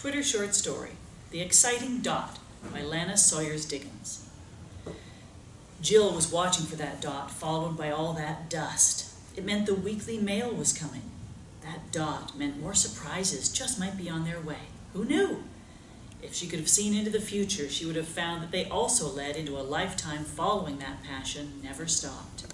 Twitter short story, The Exciting Dot by Lannah Sawers Diggins. Jill was watching for that dot, followed by all that dust. It meant the weekly mail was coming. That dot meant more surprises just might be on their way. Who knew? If she could have seen into the future, she would have found that they also led into a lifetime following that passion never stopped.